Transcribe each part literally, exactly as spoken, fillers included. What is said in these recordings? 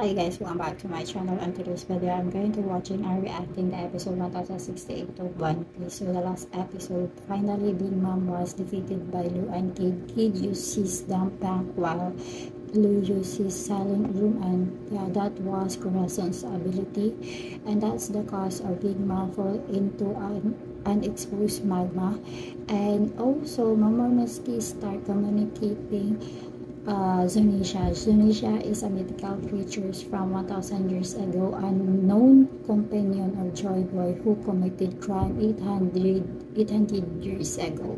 Hi guys, welcome back to my channel. And today's video I'm going to watching and reacting the episode one thousand sixty-eight of One Piece. So the last episode, finally Big Mom was defeated by Lu and Kid. Kid used his dump tank while Lu used his silent room, and yeah, that was Corazon's ability, and that's the cause of Big Mom fall into an unexposed magma. And also Momonosuke start communicating Uh, Zunisha. Zunisha is a mythical creature from one thousand years ago, a known companion of Joy Boy who committed crime eight hundred, eight hundred years ago.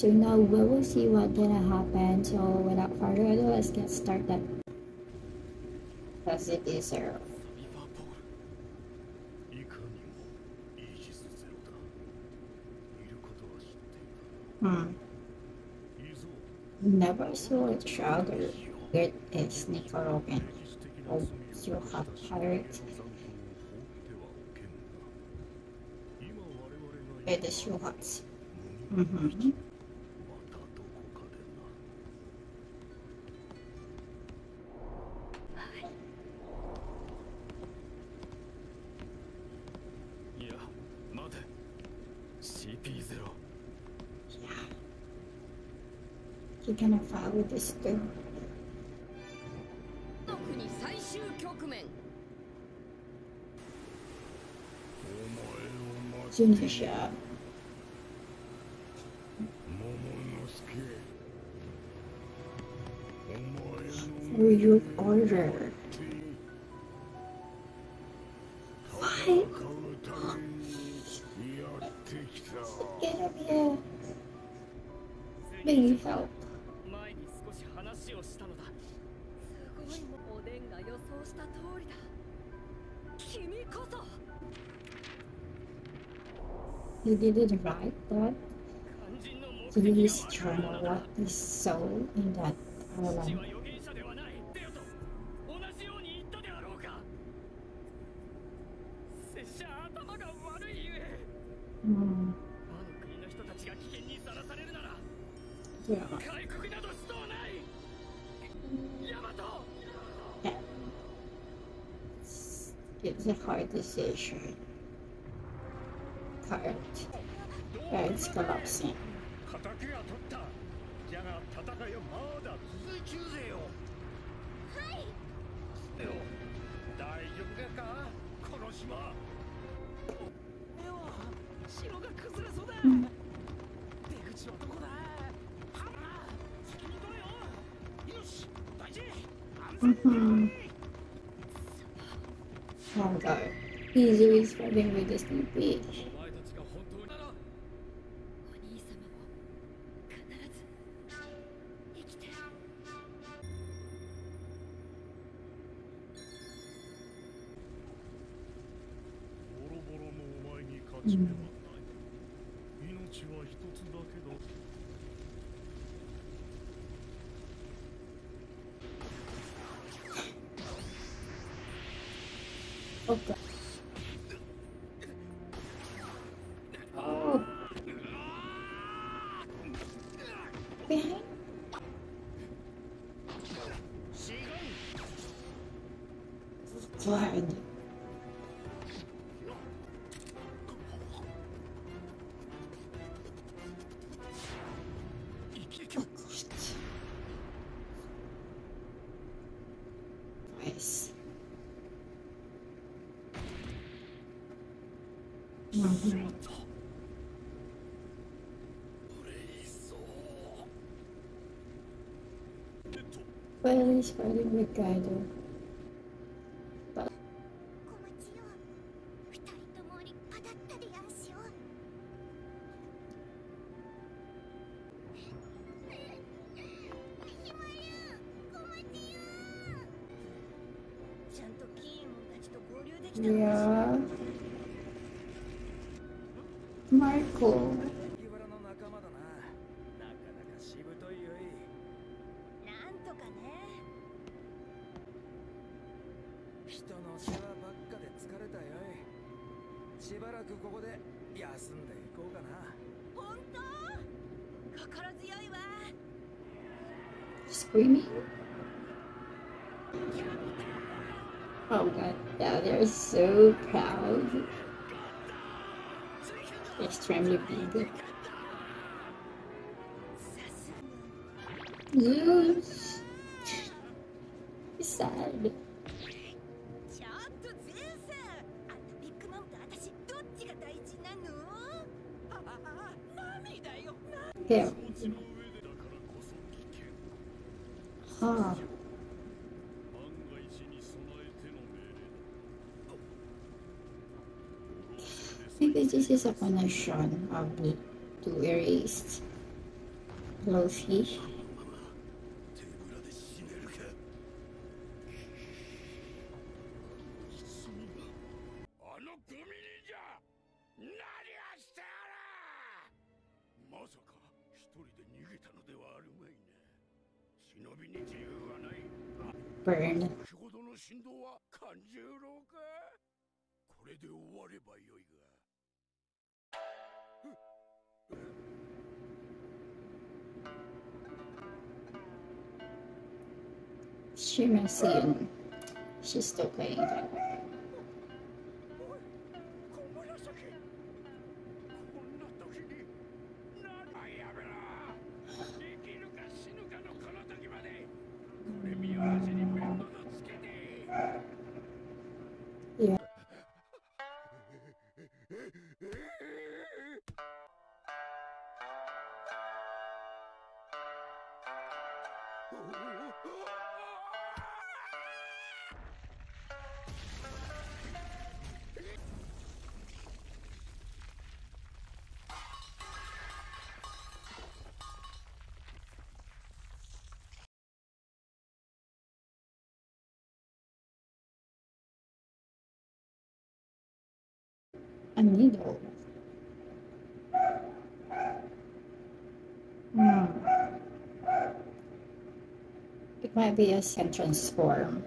So now we will see what's gonna happen. So without further ado, let's get started. As it is zero. Hmm. Never saw a struggle with a sneaker open. Oh, you have pirates. It is your hearts. Mm-hmm. You're gonna fight with this too. Zunisha. For your order. Why? Get up here. Need help. He didn't write that. He is trying to lock his soul in that island. Hmm. Yeah. Yeah. It's a hard decision. Card. Yeah, it's collapsing. Mm. Mm-hmm. Oh god. He's really struggling with this new page. Mm. Okay. Oh. Behind. Blind. Mm-hmm. Well, he's fighting with Kaido. But yeah. Marco. Screaming? Oh my god, yeah, they're so proud. Extremely big. Yes. It's sad. There. Huh. Maybe this is a connection of me to erase Luffy. Burn. She must see him. She's still playing that way. A needle. Hmm. It might be a sentence form.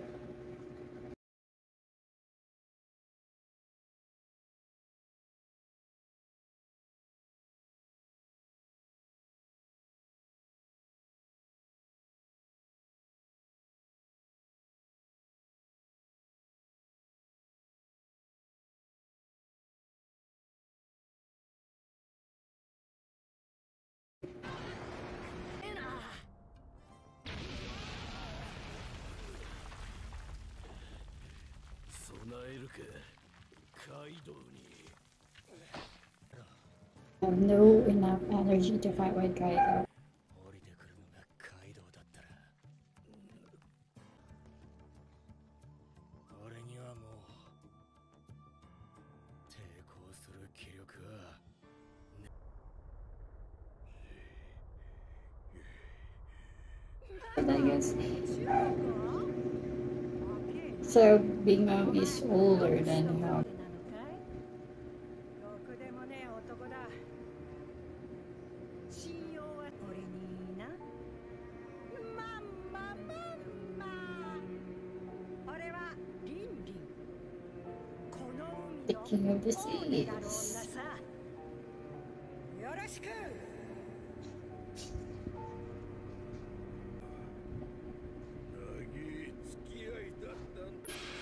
I have no enough energy to fight with Kaido. But I guess... So, Big Mom is older than her. The king of the seas.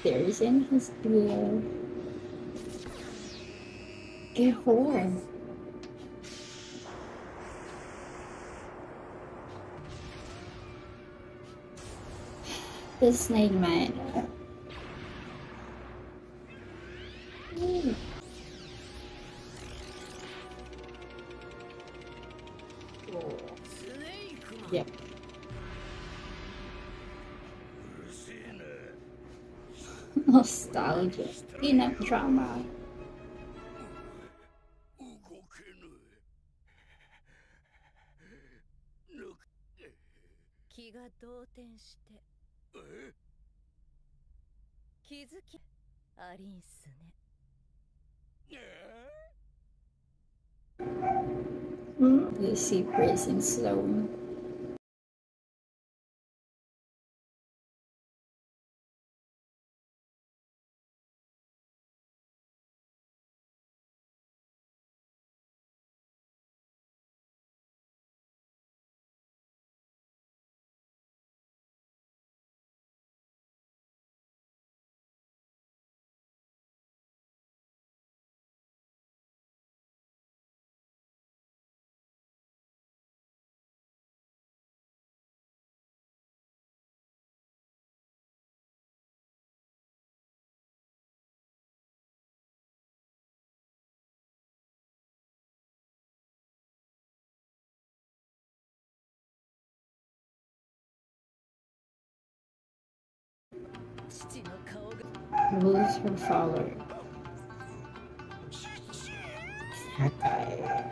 There is in his beard. Gear four. The Snake Man. Ooh. Yep. Nostalgia, enough drama. Mm-hmm. You see prison zone. Rules were followed. Sakai.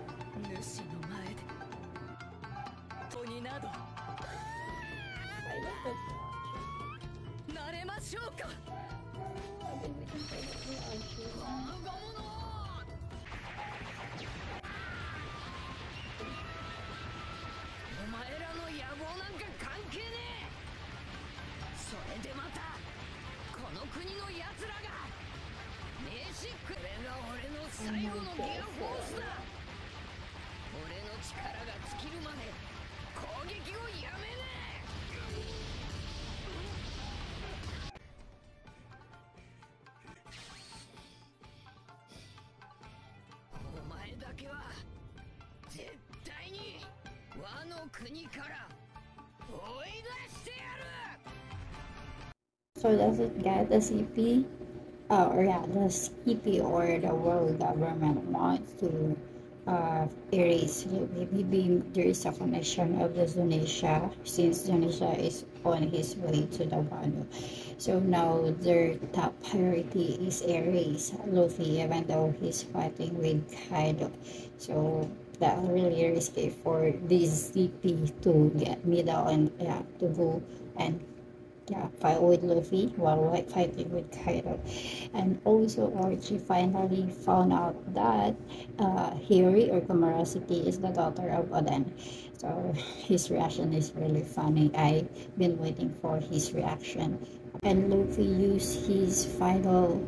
So does it get the C P? Oh, or yeah, the C P or the world government wants to uh, erase Luffy being there is a connection of the Zunisha, since Zunisha is on his way to the Wano. So now their top priority is erase Luffy, even though he's fighting with Kaido. So that really risky for this C P to get middle and yeah, to go and yeah, fight with Luffy while fighting with Kaido. And also Archie finally found out that uh, Hiyori or Komurasaki is the daughter of Oden. So his reaction is really funny. I've been waiting for his reaction. And Luffy used his final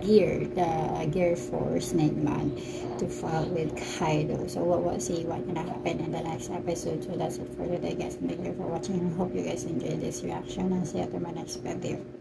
gear, the gear four Snake Man, to fight with Kaido. So what we'll see what can happen in the next episode. So that's it for today, guys. Thank you for watching. I hope you guys enjoyed this reaction and see you at my next video.